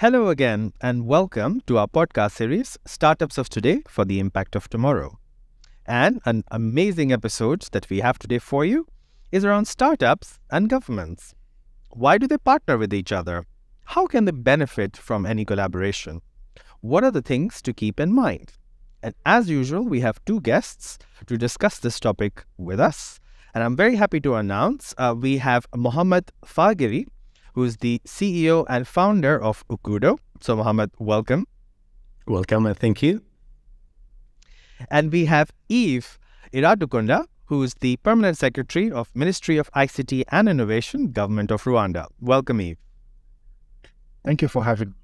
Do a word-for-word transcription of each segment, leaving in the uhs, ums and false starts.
Hello again and welcome to our podcast series, Startups of Today for the Impact of Tomorrow. And an amazing episode that we have today for you is around startups and governments. Why do they partner with each other? How can they benefit from any collaboration? What are the things to keep in mind? And as usual, we have two guests to discuss this topic with us. And I'm very happy to announce uh, we have Mohamed Fagiri, who's the C E O and founder of Uqud. So, Mohamed, welcome. Welcome and thank you. And we have Yves Iradukunda, who's the Permanent Secretary of Ministry of I C T and Innovation, Government of Rwanda. Welcome, Yves. Thank you for having me.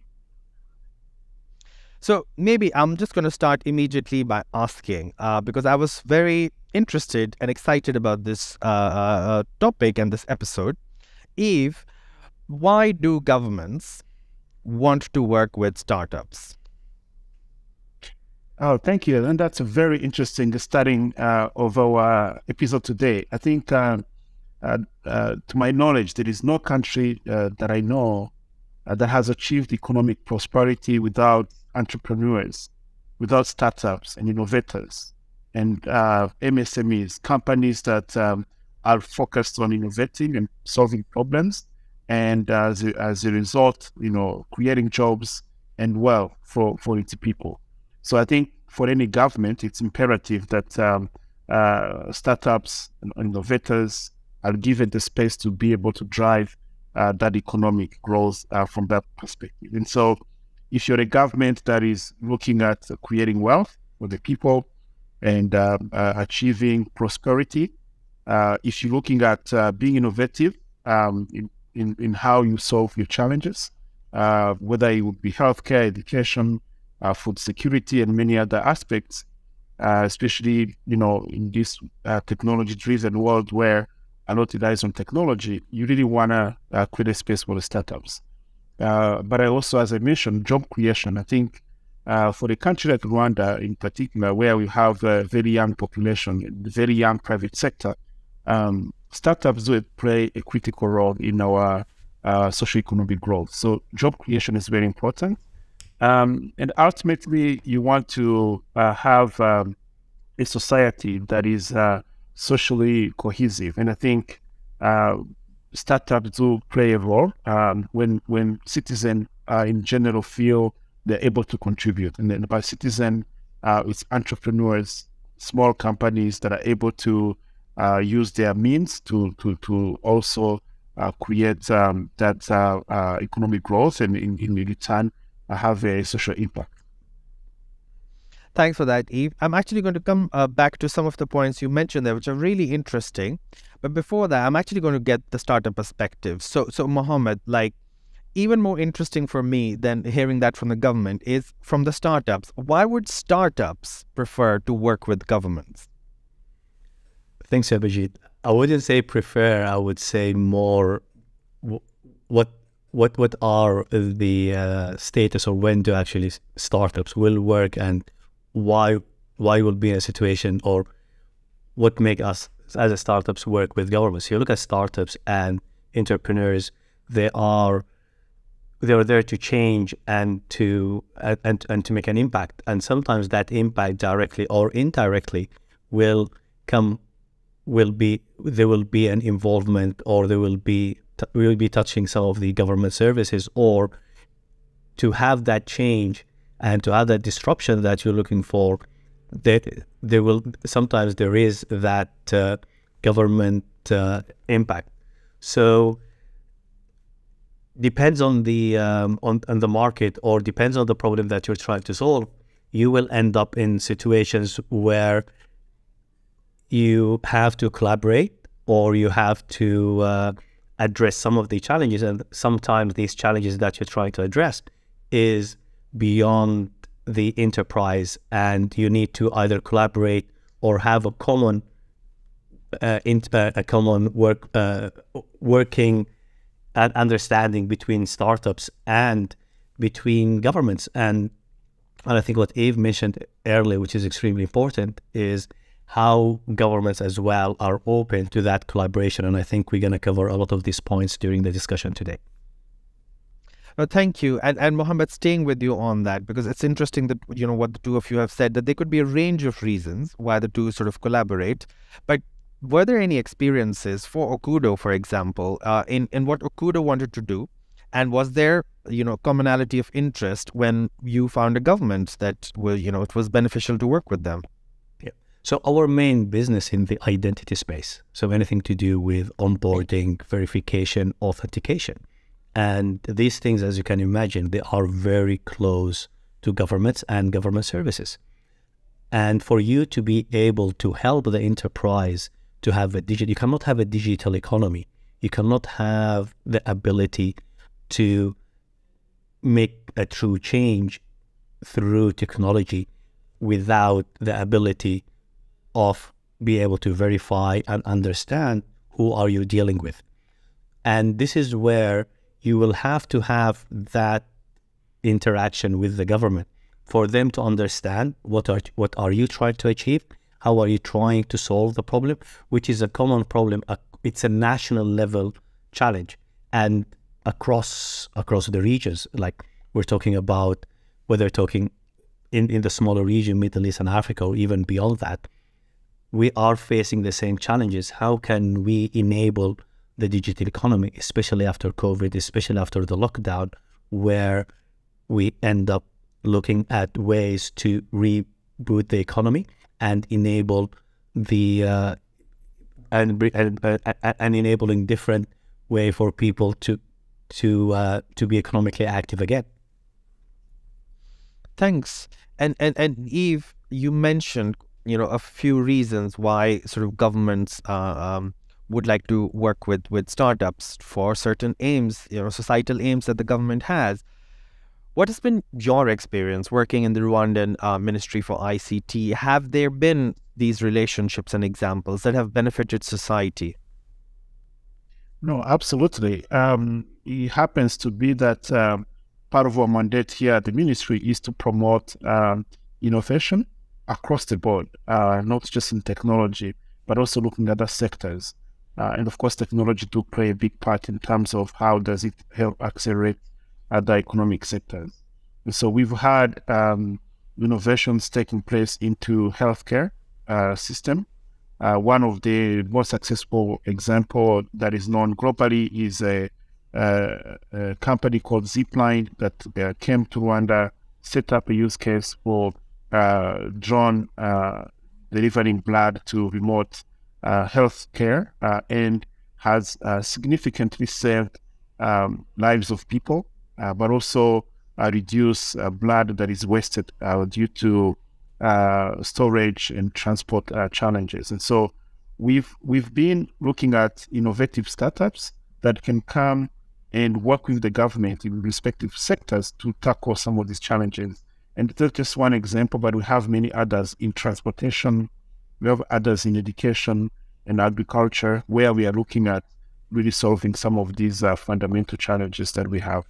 So, maybe I'm just going to start immediately by asking, uh, because I was very interested and excited about this uh, uh, topic and this episode. Yves, why do governments want to work with startups? Oh, thank you. And that's a very interesting starting uh, of our episode today. I think, uh, uh, uh, to my knowledge, there is no country uh, that I know uh, that has achieved economic prosperity without entrepreneurs, without startups and innovators and uh, M S M Es, companies that um, are focused on innovating and solving problems. And as a, as a result, you know, creating jobs and wealth for, for its people. So I think for any government, it's imperative that um, uh, startups and innovators are given the space to be able to drive uh, that economic growth uh, from that perspective. And so if you're a government that is looking at creating wealth for the people and uh, uh, achieving prosperity, uh, if you're looking at uh, being innovative, um, in, In, in how you solve your challenges, uh, whether it would be healthcare, education, uh, food security, and many other aspects, uh, especially, you know, in this uh, technology-driven world where a lot relies on technology, you really want to uh, create a space for the startups. Uh, but I also, as I mentioned, job creation. I think uh, for a country like Rwanda in particular, where we have a very young population, very young private sector, um, startups do play a critical role in our uh, socioeconomic growth. So job creation is very important. Um, and ultimately, you want to uh, have um, a society that is uh, socially cohesive. And I think uh, startups do play a role um, when when citizens uh, in general feel they're able to contribute. And then by citizen, uh, it's entrepreneurs, small companies that are able to Uh, use their means to to to also uh, create um, that uh, uh, economic growth and in, in return uh, have a social impact. Thanks for that, Yves. I'm actually going to come uh, back to some of the points you mentioned there, which are really interesting. But before that, I'm actually going to get the startup perspective. So, so Mohamed, like even more interesting for me than hearing that from the government is from the startups. Why would startups prefer to work with governments? Thanks, Abhijit. I wouldn't say prefer. I would say more. What what what are the uh, status or when do actually startups will work and why why will be in a situation or what make us as a startups work with governments? You look at startups and entrepreneurs. They are they are there to change and to and and to make an impact. And sometimes that impact directly or indirectly will come. will be, there will be an involvement or there will be, we will be touching some of the government services or to have that change and to have that disruption that you're looking for, that there will, sometimes there is that uh, government uh, impact. So depends on the, um, on, on the market or depends on the problem that you're trying to solve, you will end up in situations where you have to collaborate or you have to uh, address some of the challenges. And sometimes these challenges that you're trying to address is beyond the enterprise and you need to either collaborate or have a common uh, in, uh, a common work uh, working and understanding between startups and between governments. And, and I think what Yves mentioned earlier, which is extremely important, is how governments as well are open to that collaboration. And I think we're going to cover a lot of these points during the discussion today. No, thank you. And, and Mohamed, staying with you on that, because it's interesting that, you know, what the two of you have said, that there could be a range of reasons why the two sort of collaborate. But were there any experiences for Uqud, for example, uh, in, in what Uqud wanted to do? And was there, you know, commonality of interest when you found a government that will, you know, it was beneficial to work with them? Yeah. So our main business in the identity space, so anything to do with onboarding, verification, authentication. And these things, as you can imagine, they are very close to governments and government services. And for you to be able to help the enterprise to have a digital, you cannot have a digital economy. You cannot have the ability to make a true change through technology without the ability of being able to verify and understand who are you dealing with. And this is where you will have to have that interaction with the government for them to understand what are, what are you trying to achieve, how are you trying to solve the problem, which is a common problem. It's a national level challenge. And across across the regions, like we're talking about, whether talking in, in the smaller region, Middle East and Africa, or even beyond that, we are facing the same challenges. How can we enable the digital economy, especially after COVID, especially after the lockdown, where we end up looking at ways to reboot the economy and enable the uh, and, and, and enabling different way for people to to uh, to be economically active again. Thanks. And and and Yves, you mentioned, you know, a few reasons why sort of governments uh, um, would like to work with with startups for certain aims, you know, societal aims that the government has. What has been your experience working in the Rwandan uh, Ministry for I C T? Have there been these relationships and examples that have benefited society? No, absolutely. Um, it happens to be that um, part of our mandate here at the ministry is to promote um, innovation across the board, uh, not just in technology, but also looking at other sectors. Uh, and of course, technology do play a big part in terms of how does it help accelerate other economic sectors. And so we've had um, innovations taking place into healthcare uh, system. Uh, one of the most successful example that is known globally is a, a, a company called Zipline that uh, came to Rwanda, set up a use case for uh, drone uh, delivering blood to remote uh, health care uh, and has uh, significantly saved um, lives of people, uh, but also uh, reduce uh, blood that is wasted uh, due to Uh, storage and transport uh, challenges. And so we've we've been looking at innovative startups that can come and work with the government in respective sectors to tackle some of these challenges. And that's just one example, but we have many others in transportation. We have others in education and agriculture, where we are looking at really solving some of these uh, fundamental challenges that we have.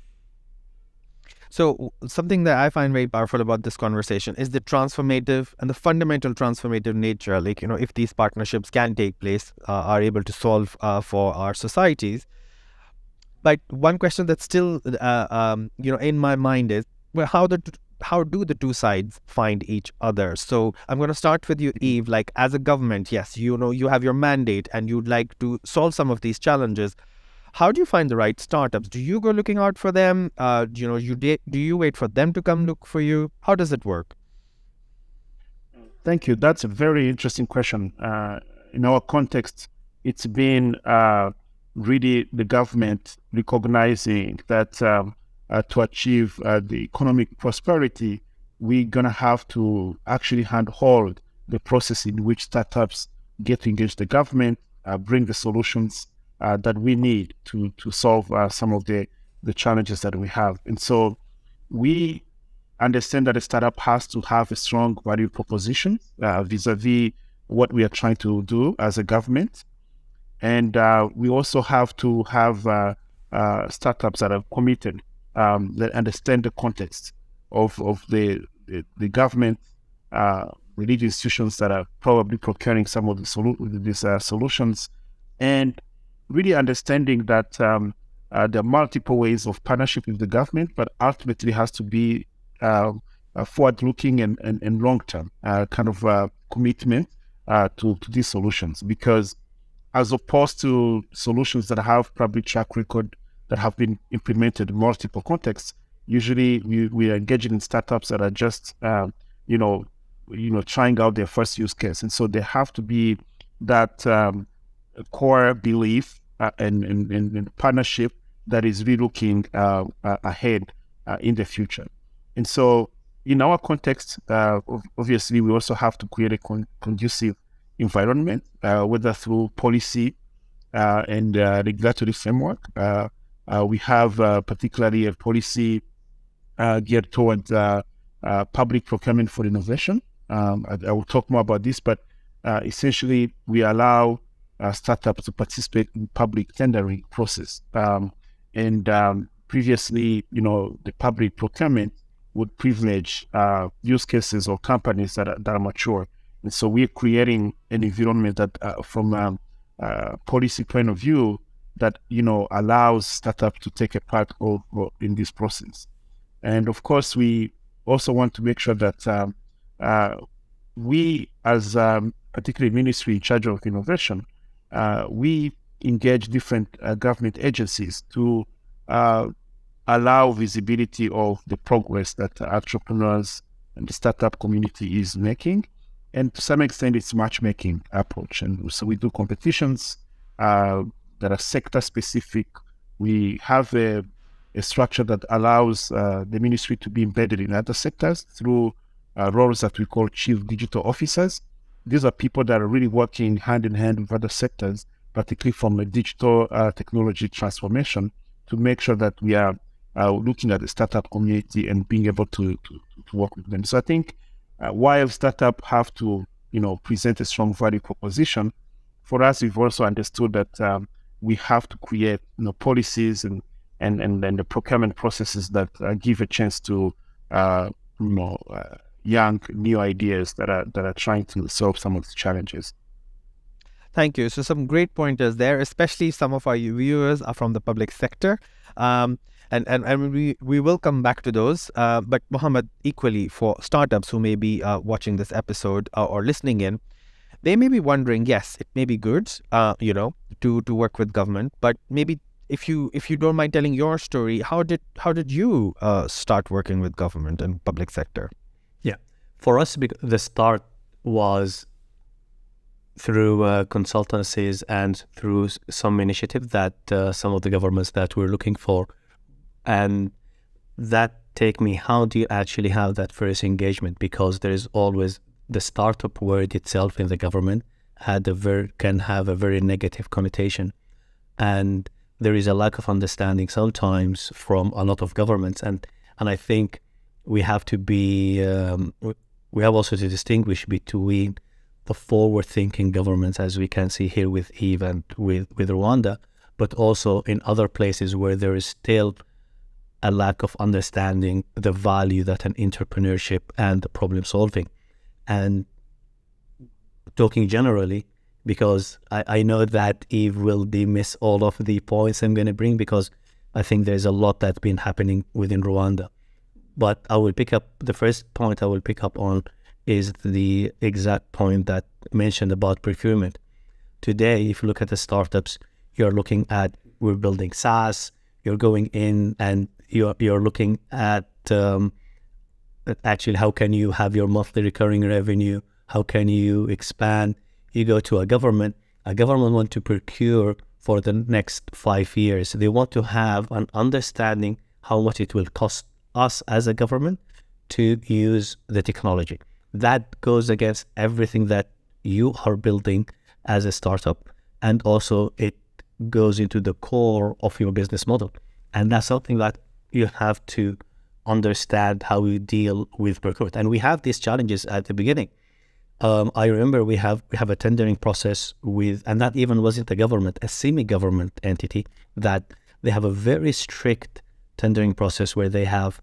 So something that I find very powerful about this conversation is the transformative and the fundamental transformative nature. Like, you know, if these partnerships can take place, uh, are able to solve uh, for our societies. But one question that's still, uh, um, you know, in my mind is, well, how the how do the two sides find each other? So I'm going to start with you, Yves. Like, as a government, yes, you know, you have your mandate and you'd like to solve some of these challenges. How do you find the right startups? Do you go looking out for them? Uh, you know, you do you wait for them to come look for you? How does it work? Thank you. That's a very interesting question. Uh, in our context, it's been uh, really the government recognizing that um, uh, to achieve uh, the economic prosperity, we're going to have to actually handhold the process in which startups get to engage the government, uh, bring the solutions Uh, that we need to to solve uh, some of the the challenges that we have. And so we understand that a startup has to have a strong value proposition uh, vis-a-vis what we are trying to do as a government. And uh, we also have to have uh, uh, startups that are committed, um, that understand the context of, of the, the, the government, uh, related institutions that are probably procuring some of the solu these uh, solutions. And really understanding that um, Uh, there are multiple ways of partnership with the government, but ultimately has to be uh, uh, forward-looking and, and, and long-term uh, kind of uh, commitment uh, to, to these solutions. Because as opposed to solutions that have probably track record that have been implemented in multiple contexts, usually we, we are engaging in startups that are just, uh, you know, you know, trying out their first use case. And so there have to be that um, core belief uh, and, and, and partnership that is really looking uh, ahead uh, in the future. And so in our context, uh, obviously, we also have to create a con conducive environment, uh, whether through policy uh, and uh, regulatory framework. Uh, uh, we have uh, particularly a policy uh, geared towards uh, uh, public procurement for innovation. Um, I, I will talk more about this, but uh, essentially, we allow uh, startups to participate in public tendering process. Um, and um, previously, you know, the public procurement would privilege uh, use cases or companies that are, that are mature. And so we're creating an environment that uh, from a uh, policy point of view that, you know, allows startups to take a part of, of, in this process. And of course, we also want to make sure that um, uh, we, as um, particularly ministry in charge of innovation, uh, we engage different uh, government agencies to uh, allow visibility of the progress that entrepreneurs and the startup community is making. And to some extent, it's matchmaking approach. And so we do competitions uh, that are sector specific. We have a, a structure that allows uh, the ministry to be embedded in other sectors through uh, roles that we call chief digital officers. These are people that are really working hand in hand with other sectors, particularly from a digital uh, technology transformation, to make sure that we are uh, looking at the startup community and being able to, to, to work with them. So I think uh, while startups have to, you know, present a strong value proposition, for us, we've also understood that um, we have to create, you know, policies and, and, and, and the procurement processes that uh, give a chance to, uh, you know, uh, young, new ideas that are, that are trying to solve some of the challenges. Thank you. So some great pointers there, especially some of our viewers are from the public sector. Um, and, and, and we, we will come back to those. Uh, but Mohamed, equally for startups who may be uh, watching this episode uh, or listening in, they may be wondering, yes, it may be good, uh, you know, to, to work with government. But maybe if you if you don't mind telling your story, how did, how did you uh, start working with government and public sector? Yeah, for us, the start was through uh, consultancies and through some initiative that uh, some of the governments that we're looking for. And that take me, how do you actually have that first engagement? Because there is always the startup word itself in the government had a very, can have a very negative connotation. And there is a lack of understanding sometimes from a lot of governments. And, and I think we have to be, um, we have also to distinguish between the forward-thinking governments, as we can see here with Yves and with, with Rwanda, but also in other places where there is still a lack of understanding the value that an entrepreneurship and the problem-solving. And talking generally, because I, I know that Yves will dismiss all of the points I'm going to bring, because I think there's a lot that's been happening within Rwanda. But I will pick up, the first point I will pick up on is the exact point that mentioned about procurement. Today, if you look at the startups, you're looking at, we're building SaaS, you're going in and you're, you're looking at, um, at actually how can you have your monthly recurring revenue? How can you expand? You go to a government, a government wants to procure for the next five years. They want to have an understanding how much it will cost us as a government to use the technology. That goes against everything that you are building as a startup. And also it goes into the core of your business model. And that's something that you have to understand how you deal with procurement. And we have these challenges at the beginning. Um, I remember we have, we have a tendering process with, and that even wasn't a government, a semi-government entity, that they have a very strict tendering process where they have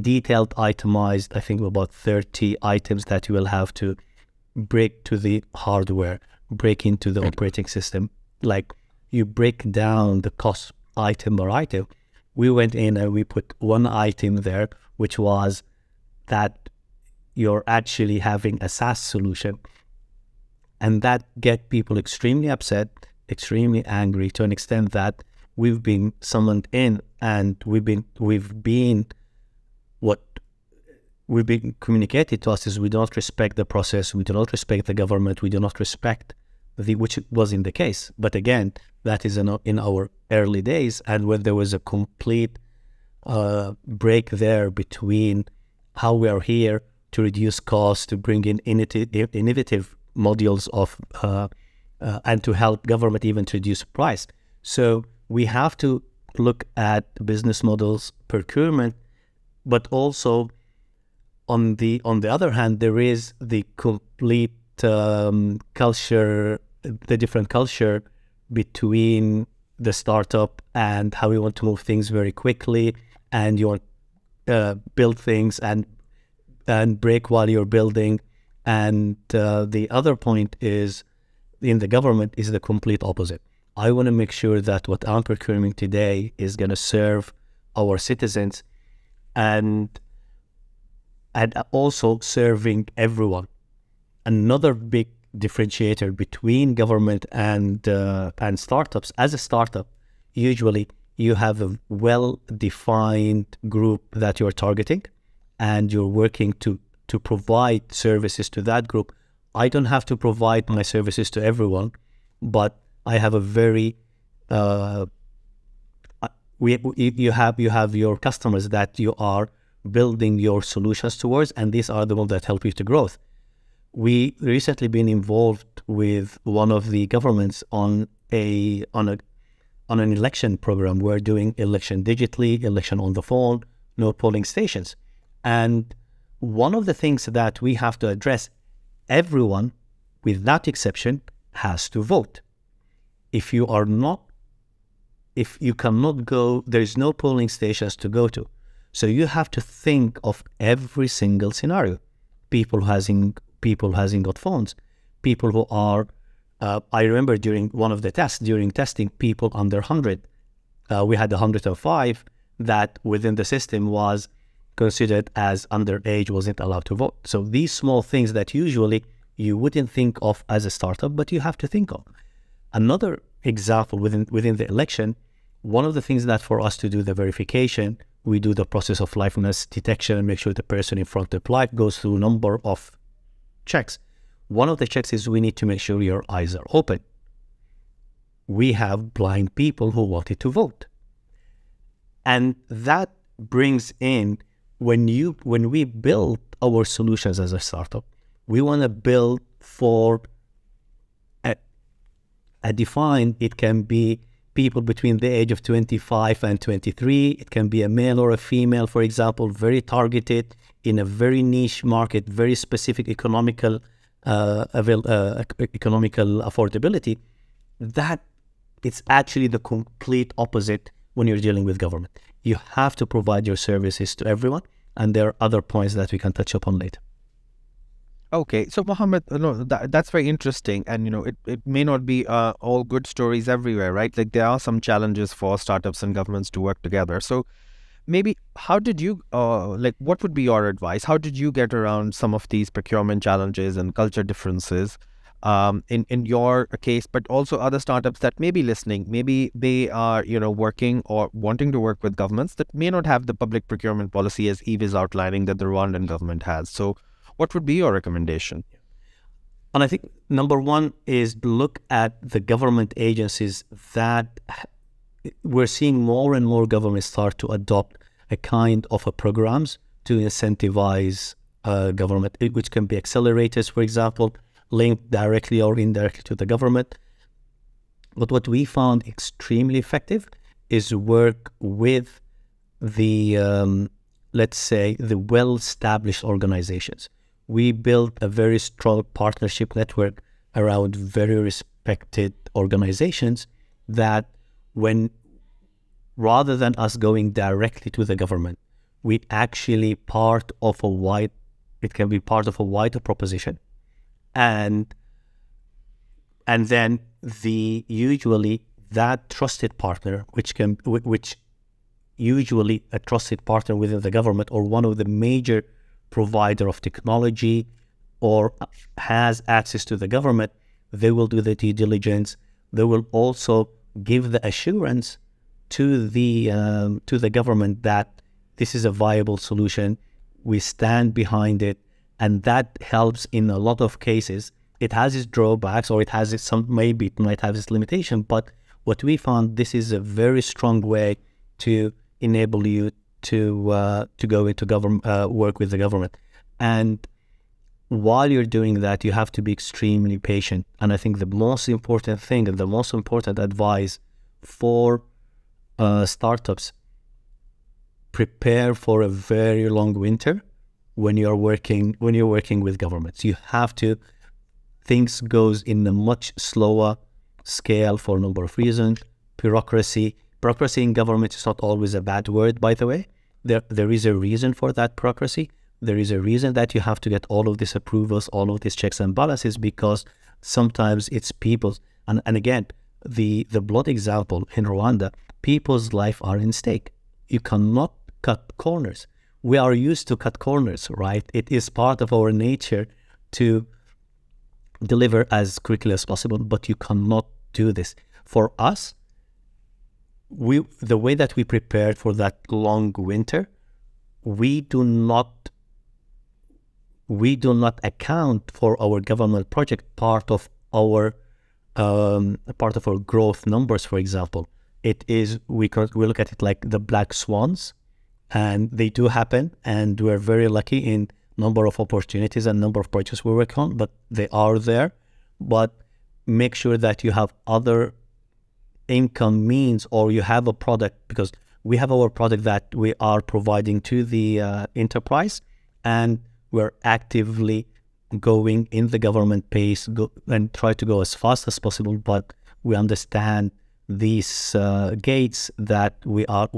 detailed, itemized, I think about thirty items that you will have to break to the hardware, break into the operating system. Like you break down the cost item by item. We went in and we put one item there, which was that you're actually having a SaaS solution, and that get people extremely upset, extremely angry, to an extent that we've been summoned in and we've been we've been what we've been communicated to us is we do not respect the process, we do not respect the government, we do not respect the which wasn't the case. But again, that is in, in our early days, and when there was a complete uh, break there between how we are here to reduce costs, to bring in innovative modules of uh, uh, and to help government even to reduce price. So we have to look at business models, procurement, but also on the on the other hand, there is the complete um, culture, the different culture between the startup and how we want to move things very quickly, and you want uh, build things and and break while you're building. And uh, the other point is in the government is the complete opposite. I want to make sure that what I'm procuring today is going to serve our citizens and and also serving everyone. Another big differentiator between government and uh, and startups, as a startup, usually you have a well-defined group that you're targeting and you're working to to provide services to that group. I don't have to provide my services to everyone, but I have a very uh, we you have you have your customers that you are building your solutions towards, and these are the ones that help you to growth. We recently been involved with one of the governments on a on a on an election program. We're doing election digitally, election on the phone, no polling stations, and one of the things that we have to address: everyone, without exception, has to vote. If you are not, if you cannot go, there is no polling stations to go to. So you have to think of every single scenario. People who hasn't, people who hasn't got phones, people who are, uh, I remember during one of the tests, during testing, people under one hundred, uh, we had one hundred and five that within the system was considered as underage, wasn't allowed to vote. So these small things that usually you wouldn't think of as a startup, but you have to think of. Another example within within the election, one of the things that for us to do the verification, we do the process of liveness detection and make sure the person in front of live goes through a number of checks. One of the checks is we need to make sure your eyes are open. We have blind people who wanted to vote. And that brings in, when you when we build our solutions as a startup, we want to build for a defined, it can be people between the age of twenty-five and twenty-three. It can be a male or a female, for example, very targeted in a very niche market, very specific economical, uh, avail uh, economical affordability. That it's actually the complete opposite when you're dealing with government. You have to provide your services to everyone, and there are other points that we can touch upon later. Okay, so Mohamed, no, that, that's very interesting, and you know, it, it may not be uh, all good stories everywhere, right? Like there are some challenges for startups and governments to work together. So maybe how did you, uh, like what would be your advice? How did you get around some of these procurement challenges and culture differences um, in, in your case, but also other startups that may be listening? Maybe they are, you know, working or wanting to work with governments that may not have the public procurement policy as Yves is outlining that the Rwandan government has. So what would be your recommendation? And I think number one is look at the government agencies that we're seeing more and more governments start to adopt a kind of a programs to incentivize uh, government, which can be accelerators, for example, linked directly or indirectly to the government. But what we found extremely effective is work with the, um, let's say, the well-established organizations. We built a very strong partnership network around very respected organizations that, when rather than us going directly to the government, we actually part of a wide, it can be part of a wider proposition. And and then the usually that trusted partner, which can, which usually a trusted partner within the government or one of the major provider of technology or has access to the government, they will do the due diligence. They will also give the assurance to the um, to the government that this is a viable solution. We stand behind it, and that helps in a lot of cases. It has its drawbacks, or it has its some maybe it might have its limitation. But what we found, this is a very strong way to enable you to uh, to go into government uh, work with the government. And while you're doing that, you have to be extremely patient. And I think the most important thing and the most important advice for uh, startups: prepare for a very long winter when you're working when you're working with governments. You have to things goes in a much slower scale for a number of reasons. Bureaucracy. Bureaucracy in government is not always a bad word, by the way. There, there is a reason for that bureaucracy. There is a reason that you have to get all of these approvals, all of these checks and balances, because sometimes it's people's. And, and again, the, the blood example in Rwanda, people's life are in stake. You cannot cut corners. We are used to cut corners, right? It is part of our nature to deliver as quickly as possible, but you cannot do this. For us, we the way that we prepared for that long winter, we do not we do not account for our government project part of our um, part of our growth numbers. For example, it is we we look at it like the black swans, and they do happen, and we're very lucky in number of opportunities and number of projects we work on, but they are there. But make sure that you have other income means, or you have a product, because we have our product that we are providing to the uh, enterprise, and we're actively going in the government pace go, and try to go as fast as possible. But we understand these uh, gates that we are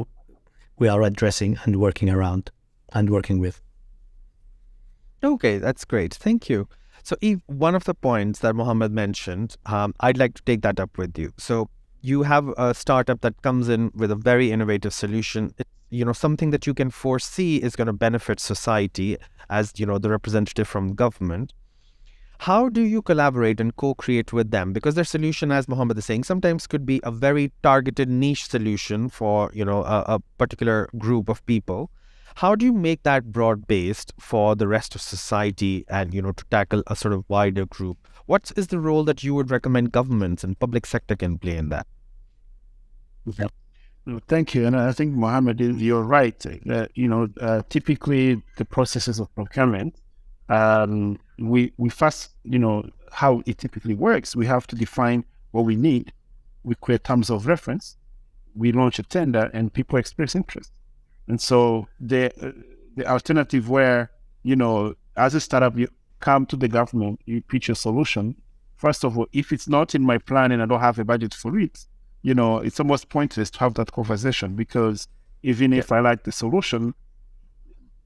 we are addressing and working around and working with. Okay, that's great. Thank you. So, Yves, one of the points that Mohamed mentioned, um, I'd like to take that up with you. So, you have a startup that comes in with a very innovative solution. It, you know, something that you can foresee is going to benefit society as, you know, the representative from government. How do you collaborate and co-create with them? Because their solution, as Mohamed is saying, sometimes could be a very targeted niche solution for, you know, a, a particular group of people. How do you make that broad-based for the rest of society and, you know, to tackle a sort of wider group? What is the role that you would recommend governments and public sector can play in that? Yeah. Thank you. And I think, Mohamed, you're right. Uh, you know, uh, typically the processes of procurement, um, we, we first, you know, how it typically works, we have to define what we need. We create terms of reference. We launch a tender and people express interest. And so the uh, the alternative where, you know, as a startup, you come to the government, you pitch a solution. First of all, if it's not in my plan and I don't have a budget for it, you know, it's almost pointless to have that conversation, because even yeah. if I like the solution,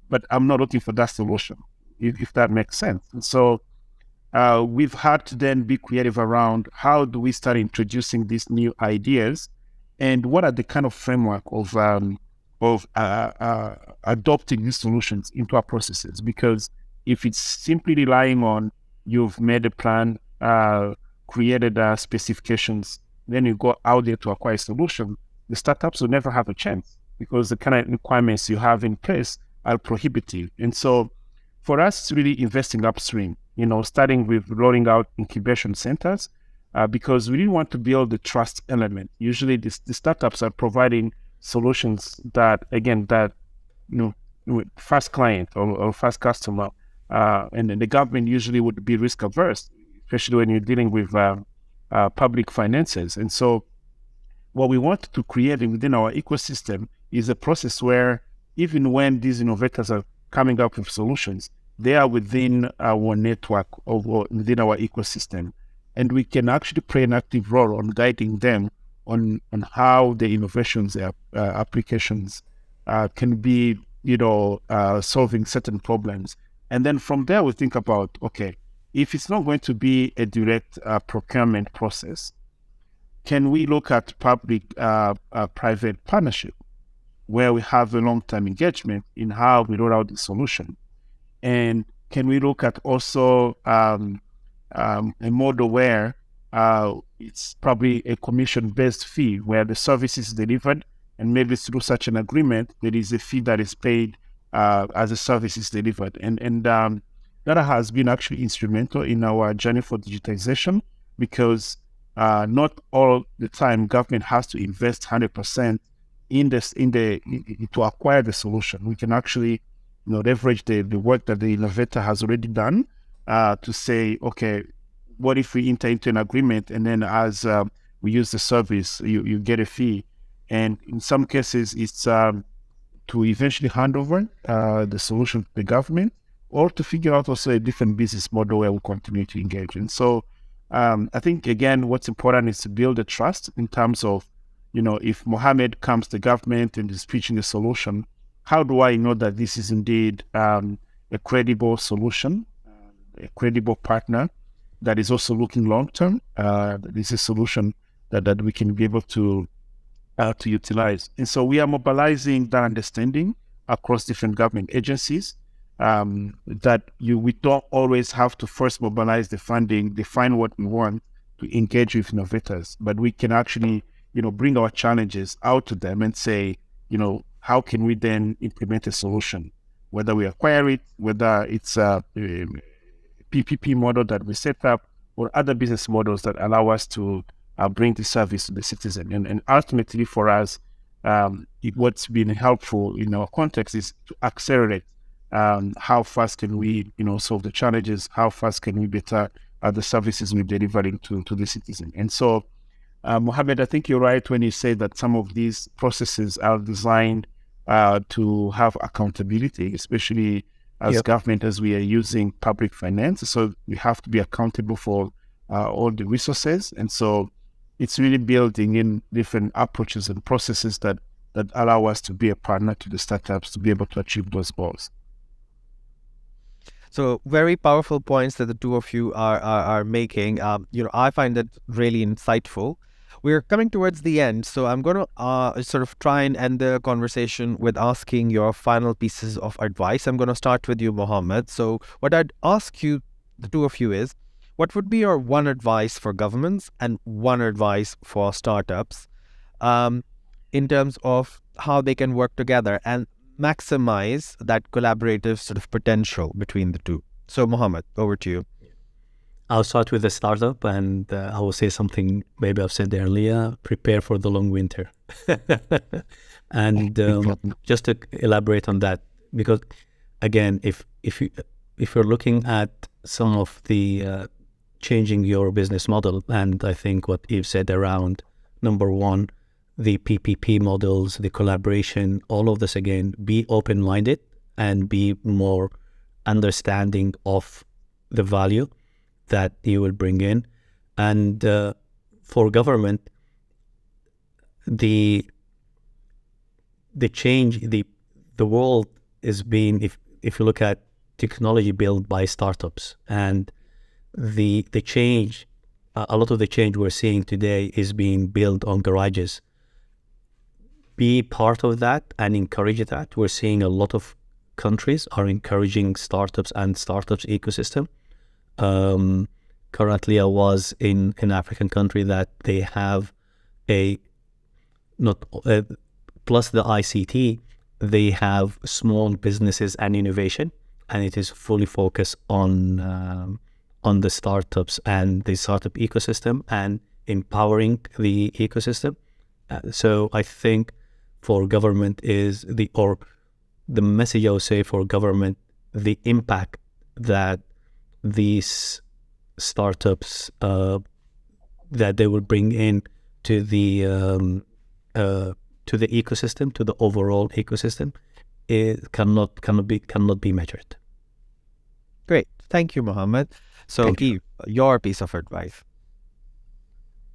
but I'm not looking for that solution, if, if that makes sense. And so uh, we've had to then be creative around how do we start introducing these new ideas, and what are the kind of framework of... Um, of uh, uh, adopting these solutions into our processes. Because if it's simply relying on you've made a plan, uh, created uh, specifications, then you go out there to acquire a solution, the startups will never have a chance, because the kind of requirements you have in place are prohibitive. And so for us, it's really investing upstream, you know, starting with rolling out incubation centers, uh, because we really want to build the trust element. Usually this, the startups are providing solutions that, again, that, you know, first client or, or first customer, uh, and then the government usually would be risk averse, especially when you're dealing with uh, uh, public finances. And so what we want to create within our ecosystem is a process where even when these innovators are coming up with solutions, they are within our network or within our ecosystem. And we can actually play an active role on guiding them on, on how the innovations, uh, applications uh, can be, you know, uh, solving certain problems. And then from there, we think about, okay, if it's not going to be a direct uh, procurement process, can we look at public-private uh, uh, partnership where we have a long-term engagement in how we roll out the solution? And can we look at also um, um, a model where uh, it's probably a commission-based fee where the service is delivered, and maybe through such an agreement, there is a fee that is paid uh, as a service is delivered. And, and um, that has been actually instrumental in our journey for digitization, because uh, not all the time government has to invest one hundred percent in this, in the, in, to acquire the solution. We can actually you know, leverage the, the work that the innovator has already done uh, to say, okay, what if we enter into an agreement, and then as um, we use the service, you, you get a fee. And in some cases, it's um, to eventually hand over uh, the solution to the government, or to figure out also a different business model where we continue to engage. And so um, I think, again, what's important is to build a trust in terms of, you know, if Mohamed comes to government and is pitching a solution, how do I know that this is indeed um, a credible solution, a credible partner that is also looking long-term? Uh, this is a solution that, that we can be able to Uh, to utilize. And so we are mobilizing that understanding across different government agencies, um, that you we don't always have to first mobilize the funding, define what we want to engage with innovators, but we can actually, you know, bring our challenges out to them and say, you know, how can we then implement a solution, whether we acquire it, whether it's a, a P P P model that we set up, or other business models that allow us to Uh, bring the service to the citizen. And, and ultimately for us, um, it, what's been helpful in our context is to accelerate um, how fast can we, you know, solve the challenges, how fast can we better uh, the services we're delivering to, to the citizen. And so, uh, Mohamed, I think you're right when you say that some of these processes are designed uh, to have accountability, especially as yep. government, as we are using public finance. So we have to be accountable for uh, all the resources. And so it's really building in different approaches and processes that, that allow us to be a partner to the startups to be able to achieve those goals. So very powerful points that the two of you are, are, are making. Um, you know, I find that really insightful. We're coming towards the end, so I'm going to uh, sort of try and end the conversation with asking your final pieces of advice. I'm going to start with you, Mohamed. So what I'd ask you, the two of you, is, what would be your one advice for governments and one advice for startups um, in terms of how they can work together and maximize that collaborative sort of potential between the two? So, Mohamed, over to you. I'll start with the startup, and uh, I will say something maybe I've said earlier: prepare for the long winter. And um, just to elaborate on that, because again, if if you if you're looking at some of the uh, changing your business model, and I think what Yves said around number one, the P P P models, the collaboration, all of this, again, be open-minded and be more understanding of the value that you will bring in. And uh, for government, the the change, the the world is being, if if you look at technology built by startups, and the the change, uh, a lot of the change we're seeing today is being built on garages. Be part of that and encourage that. We're seeing a lot of countries are encouraging startups and startups ecosystem. Um, currently, I was in an African country that they have a, not uh, plus the I C T, they have small businesses and innovation, and it is fully focused on um, on the startups and the startup ecosystem and empowering the ecosystem. Uh, so I think for government is the, or the message I would say for government, the impact that these startups, uh, that they will bring in to the, um, uh, to the ecosystem, to the overall ecosystem, it cannot, cannot be, cannot be measured. Great. Thank you, Mohamed. So, Yves, your piece of advice.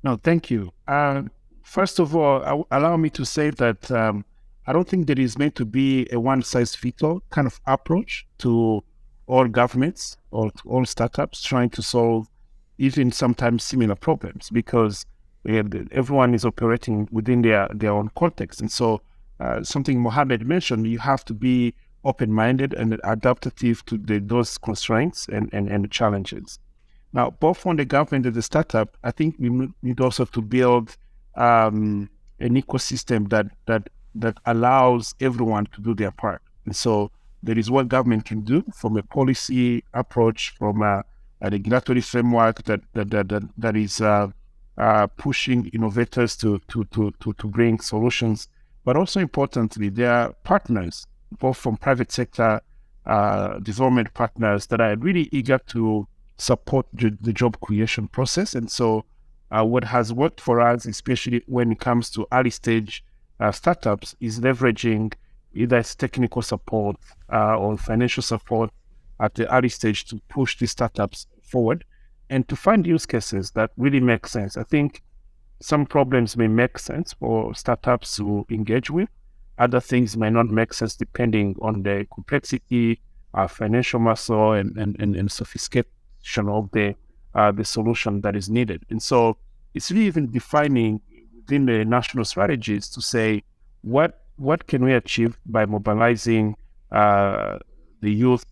No, thank you. Uh, first of all, allow me to say that um, I don't think there is meant to be a one-size-fits-all kind of approach to all governments or to all startups trying to solve even sometimes similar problems, because everyone is operating within their, their own context. And so uh, something Mohamed mentioned, you have to be open-minded and adaptive to the, those constraints and, and, and the challenges. Now, both from the government and the startup, I think we need also to build um, an ecosystem that, that, that allows everyone to do their part. And so there is what government can do from a policy approach, from a, a regulatory framework that, that, that, that, that is uh, uh, pushing innovators to, to, to, to, to bring solutions. But also importantly, there are partners, both from private sector uh, development partners that are really eager to support the job creation process. And so uh, what has worked for us, especially when it comes to early stage uh, startups, is leveraging either its technical support uh, or financial support at the early stage to push these startups forward and to find use cases that really make sense. I think some problems may make sense for startups to engage with. Other things may not make sense depending on the complexity, uh, financial muscle, and, and, and, and sophistication of the uh, the solution that is needed. And so it's really even defining within the national strategies to say what what can we achieve by mobilizing uh, the youth,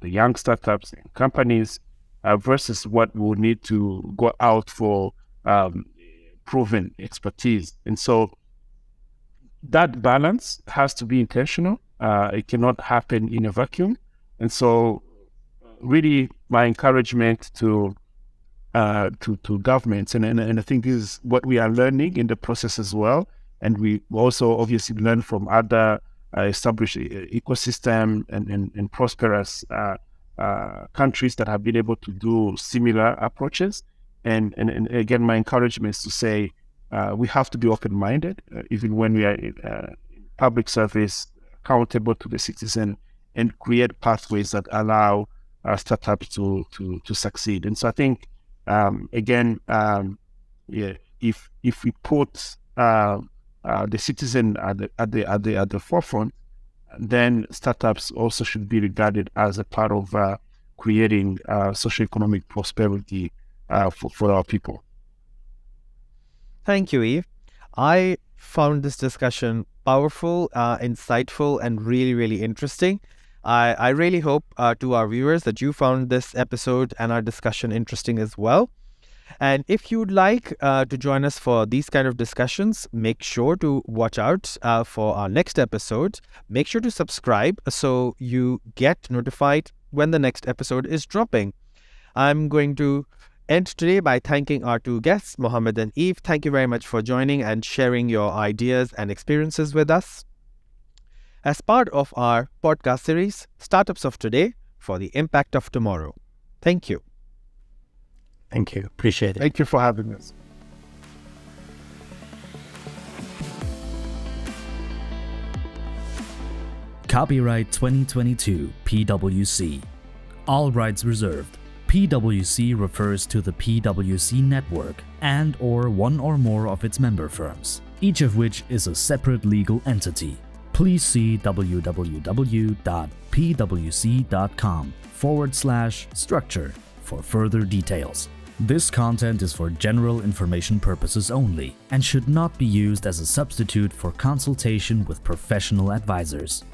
the young startups and companies uh, versus what we will need to go out for um, proven expertise. And so that balance has to be intentional. Uh, it cannot happen in a vacuum. And so really, my encouragement to uh, to, to governments, and, and and I think this is what we are learning in the process as well, and we also obviously learn from other uh, established ecosystem and and, and prosperous uh, uh, countries that have been able to do similar approaches. And and, and again, my encouragement is to say uh, we have to be open-minded, uh, even when we are in uh, public service, accountable to the citizen, and create pathways that allow Uh, startups to, to to succeed. And so I think um, again, um, yeah, if if we put uh, uh, the citizen at the at the at the at the forefront, then startups also should be regarded as a part of uh, creating uh, socioeconomic prosperity uh, for for our people. Thank you, Yves. I found this discussion powerful, uh, insightful, and really really interesting. I, I really hope uh, to our viewers that you found this episode and our discussion interesting as well. And if you'd like uh, to join us for these kind of discussions, make sure to watch out uh, for our next episode. Make sure to subscribe so you get notified when the next episode is dropping. I'm going to end today by thanking our two guests, Mohamed and Yves. Thank you very much for joining and sharing your ideas and experiences with us. As part of our podcast series, Startups of Today for the Impact of Tomorrow. Thank you. Thank you. Appreciate it. Thank you for having us. Copyright twenty twenty-two, P W C. All rights reserved. P W C refers to the P W C network and or one or more of its member firms, each of which is a separate legal entity. Please see www.pwc.com forward slash structure for further details. This content is for general information purposes only and should not be used as a substitute for consultation with professional advisors.